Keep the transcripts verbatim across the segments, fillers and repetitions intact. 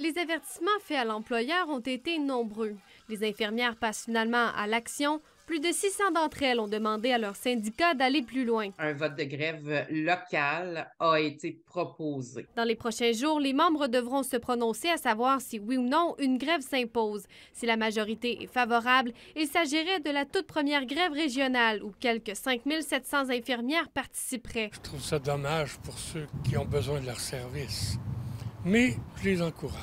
Les avertissements faits à l'employeur ont été nombreux. Les infirmières passent finalement à l'action. Plus de six cents d'entre elles ont demandé à leur syndicat d'aller plus loin. Un vote de grève local a été proposé. Dans les prochains jours, les membres devront se prononcer à savoir si oui ou non une grève s'impose. Si la majorité est favorable, il s'agirait de la toute première grève régionale où quelques cinq mille sept cents infirmières participeraient. Je trouve ça dommage pour ceux qui ont besoin de leur service. Mais je les encourage.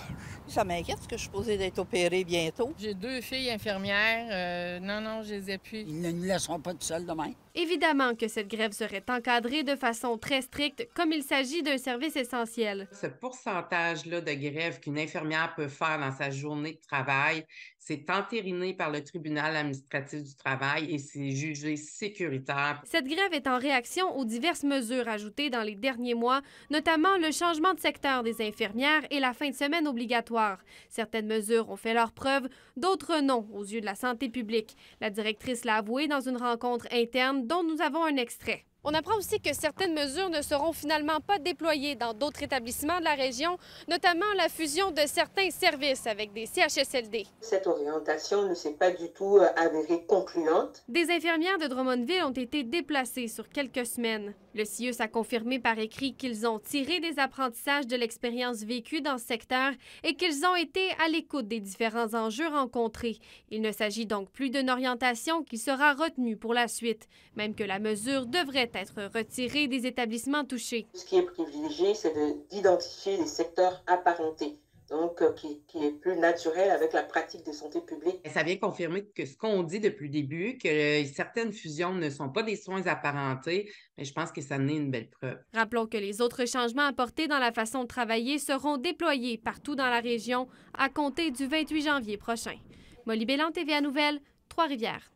Ça m'inquiète parce que je suis supposée d'être opérée bientôt. J'ai deux filles infirmières. Euh, non, non, je les ai plus. Ils ne nous laisseront pas tout seuls demain. Évidemment que cette grève serait encadrée de façon très stricte, comme il s'agit d'un service essentiel. Ce pourcentage-là de grève qu'une infirmière peut faire dans sa journée de travail, c'est entériné par le tribunal administratif du travail et c'est jugé sécuritaire. Cette grève est en réaction aux diverses mesures ajoutées dans les derniers mois, notamment le changement de secteur des infirmières et la fin de semaine obligatoire. Certaines mesures ont fait leur preuve, d'autres non, aux yeux de la santé publique. La directrice l'a avoué dans une rencontre interne dont nous avons un extrait. On apprend aussi que certaines mesures ne seront finalement pas déployées dans d'autres établissements de la région, notamment la fusion de certains services avec des C H S L D. Cette orientation ne s'est pas du tout avérée concluante. Des infirmières de Drummondville ont été déplacées sur quelques semaines. Le C I U S S S a confirmé par écrit qu'ils ont tiré des apprentissages de l'expérience vécue dans ce secteur et qu'ils ont été à l'écoute des différents enjeux rencontrés. Il ne s'agit donc plus d'une orientation qui sera retenue pour la suite, même que la mesure devrait être retiré des établissements touchés. Ce qui est privilégié, c'est d'identifier les secteurs apparentés, donc euh, qui, qui est plus naturel avec la pratique des santé publiques. Ça vient confirmer que ce qu'on dit depuis le début, que euh, certaines fusions ne sont pas des soins apparentés, mais je pense que ça en est une belle preuve. Rappelons que les autres changements apportés dans la façon de travailler seront déployés partout dans la région à compter du vingt-huit janvier prochain. Molly Bélan, T V A Nouvelles, Trois-Rivières.